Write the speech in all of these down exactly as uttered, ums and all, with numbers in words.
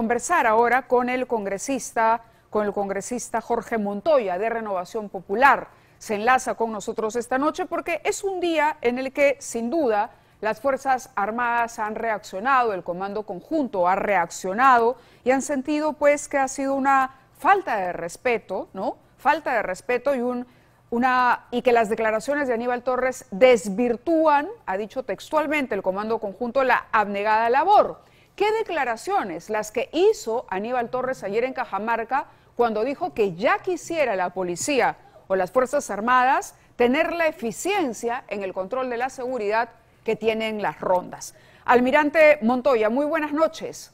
conversar ahora con el congresista, con el congresista Jorge Montoya de Renovación Popular. Se enlaza con nosotros esta noche porque es un día en el que, sin duda, las Fuerzas Armadas han reaccionado, el Comando Conjunto ha reaccionado y han sentido pues que ha sido una falta de respeto, ¿no? Falta de respeto y un Una, y que las declaraciones de Aníbal Torres desvirtúan, ha dicho textualmente el Comando Conjunto, la abnegada labor. ¿Qué declaraciones? Las que hizo Aníbal Torres ayer en Cajamarca cuando dijo que ya quisiera la policía o las Fuerzas Armadas tener la eficiencia en el control de la seguridad que tienen las rondas. Almirante Montoya, muy buenas noches.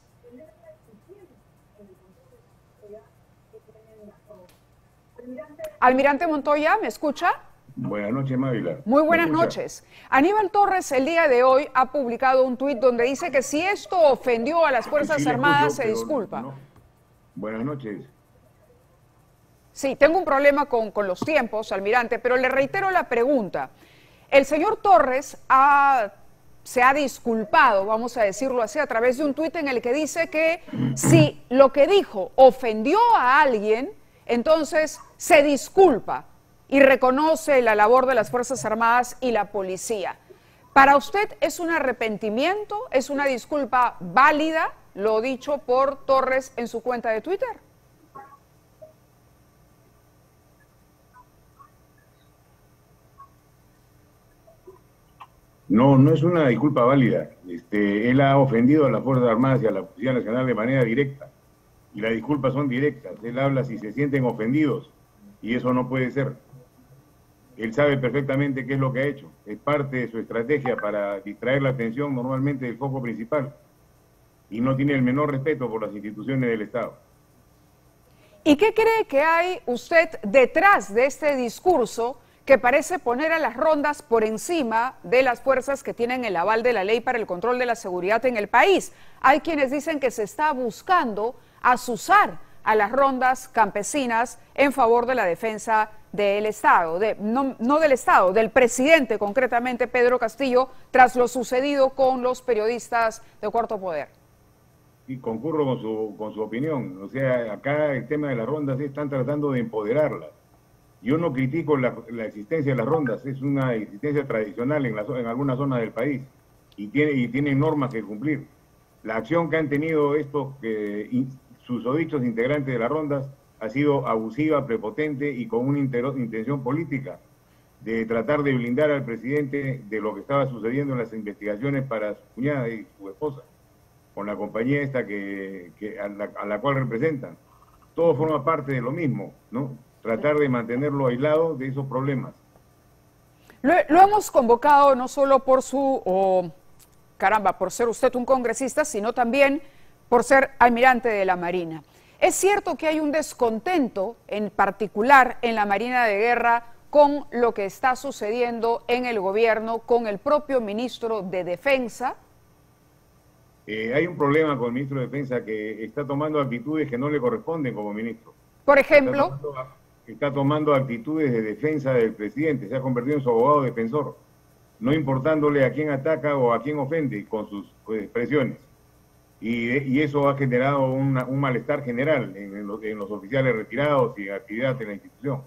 Almirante Montoya, ¿me escucha? Buenas noches, Mávila. Muy buenas noches. Aníbal Torres el día de hoy ha publicado un tuit donde dice que si esto ofendió a las Fuerzas sí, Armadas escucho, se disculpa. No. Buenas noches. Sí, tengo un problema con, con los tiempos, almirante, pero le reitero la pregunta. El señor Torres ha, se ha disculpado, vamos a decirlo así, a través de un tuit en el que dice que si lo que dijo ofendió a alguien, entonces se disculpa y reconoce la labor de las Fuerzas Armadas y la policía. ¿Para usted es un arrepentimiento, es una disculpa válida, lo dicho por Torres en su cuenta de Twitter? No, no es una disculpa válida. Este, él ha ofendido a las Fuerzas Armadas y a la Policía Nacional de manera directa. Y las disculpas son directas, él habla si se sienten ofendidos, y eso no puede ser. Él sabe perfectamente qué es lo que ha hecho, es parte de su estrategia para distraer la atención normalmente del foco principal, y no tiene el menor respeto por las instituciones del Estado. ¿Y qué cree que hay usted detrás de este discurso que parece poner a las rondas por encima de las fuerzas que tienen el aval de la ley para el control de la seguridad en el país? Hay quienes dicen que se está buscando azuzar a las rondas campesinas en favor de la defensa del Estado, de, no, no del Estado, del presidente concretamente Pedro Castillo, tras lo sucedido con los periodistas de Cuarto Poder. Y concurro con su, con su opinión, o sea, acá el tema de las rondas están tratando de empoderarlas. Yo no critico la, la existencia de las rondas, es una existencia tradicional en, la, en algunas zonas del país y tiene, y tienen normas que cumplir. La acción que han tenido estos eh, susodichos integrantes de las rondas ha sido abusiva, prepotente y con una intención política de tratar de blindar al presidente de lo que estaba sucediendo en las investigaciones para su cuñada y su esposa, con la compañía esta que, que a, la, a la cual representan. Todo forma parte de lo mismo, ¿no? Tratar de mantenerlo aislado de esos problemas. Lo, lo hemos convocado no solo por su, oh, caramba, por ser usted un congresista, sino también por ser almirante de la Marina. Es cierto que hay un descontento en particular en la Marina de Guerra con lo que está sucediendo en el gobierno, con el propio ministro de Defensa. Eh, hay un problema con el ministro de Defensa que está tomando actitudes que no le corresponden como ministro. Por ejemplo. Está tomando, está tomando actitudes de defensa del presidente, se ha convertido en su abogado defensor, no importándole a quién ataca o a quién ofende con sus expresiones. Y, y eso ha generado una, un malestar general en, en, los, en los oficiales retirados y en actividad en la institución.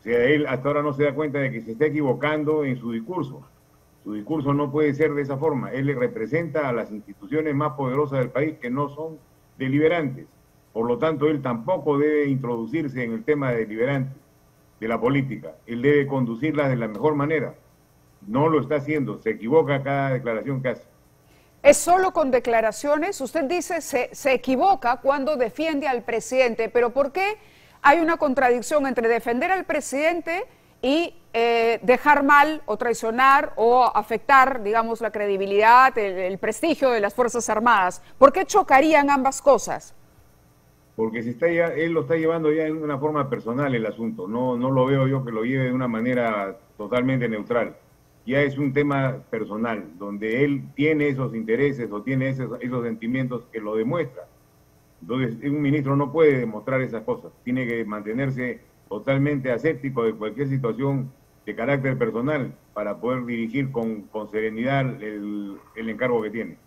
O sea, él hasta ahora no se da cuenta de que se está equivocando en su discurso. Su discurso no puede ser de esa forma. Él le representa a las instituciones más poderosas del país que no son deliberantes. Por lo tanto, él tampoco debe introducirse en el tema de deliberante de la política. Él debe conducirlas de la mejor manera. No lo está haciendo, se equivoca cada declaración que hace. ¿Es solo con declaraciones? Usted dice se, se equivoca cuando defiende al presidente, pero ¿por qué hay una contradicción entre defender al presidente y eh, dejar mal o traicionar o afectar, digamos, la credibilidad, el, el prestigio de las Fuerzas Armadas? ¿Por qué chocarían ambas cosas? Porque se está ya, él lo está llevando ya en una forma personal el asunto, no, no lo veo yo que lo lleve de una manera totalmente neutral. Ya es un tema personal, donde él tiene esos intereses o tiene esos, esos sentimientos que lo demuestra. Entonces, un ministro no puede demostrar esas cosas, tiene que mantenerse totalmente aséptico de cualquier situación de carácter personal para poder dirigir con, con serenidad el, el encargo que tiene.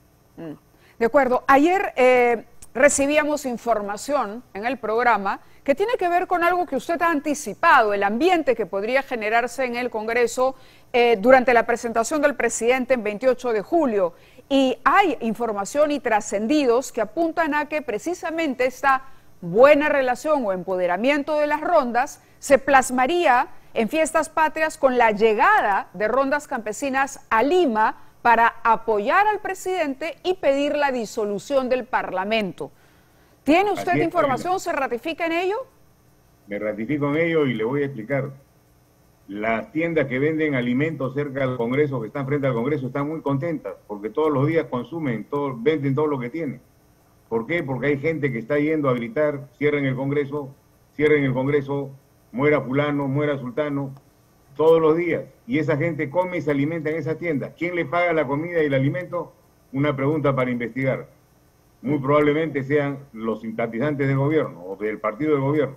De acuerdo. Ayer eh, recibíamos información en el programa que tiene que ver con algo que usted ha anticipado, el ambiente que podría generarse en el Congreso eh, durante la presentación del presidente en veintiocho de julio. Y hay información y trascendidos que apuntan a que precisamente esta buena relación o empoderamiento de las rondas se plasmaría en fiestas patrias con la llegada de rondas campesinas a Lima para apoyar al presidente y pedir la disolución del Parlamento. ¿Tiene usted información? ¿Se ratifica en ello? Me ratifico en ello y le voy a explicar. Las tiendas que venden alimentos cerca del Congreso, que están frente al Congreso, están muy contentas porque todos los días consumen, todo, venden todo lo que tienen. ¿Por qué? Porque hay gente que está yendo a gritar, cierren el Congreso, cierren el Congreso, muera fulano, muera sultano, todos los días. Y esa gente come y se alimenta en esas tiendas. ¿Quién le paga la comida y el alimento? Una pregunta para investigar. Muy probablemente sean los simpatizantes del gobierno o del partido del gobierno.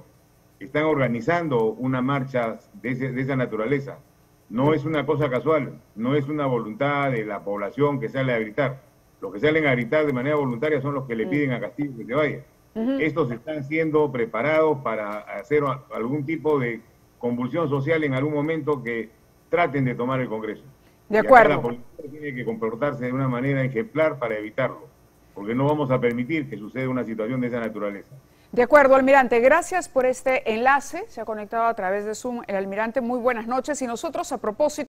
Están organizando una marcha de, ese, de esa naturaleza. No es una cosa casual, no es una voluntad de la población que sale a gritar. Los que salen a gritar de manera voluntaria son los que le piden a Castillo que se vaya. Uh-huh. Estos están siendo preparados para hacer algún tipo de convulsión social en algún momento que traten de tomar el Congreso. De acuerdo. La policía tiene que comportarse de una manera ejemplar para evitarlo, porque no vamos a permitir que suceda una situación de esa naturaleza. De acuerdo, almirante. Gracias por este enlace. Se ha conectado a través de Zoom el almirante. Muy buenas noches. Y nosotros, a propósito...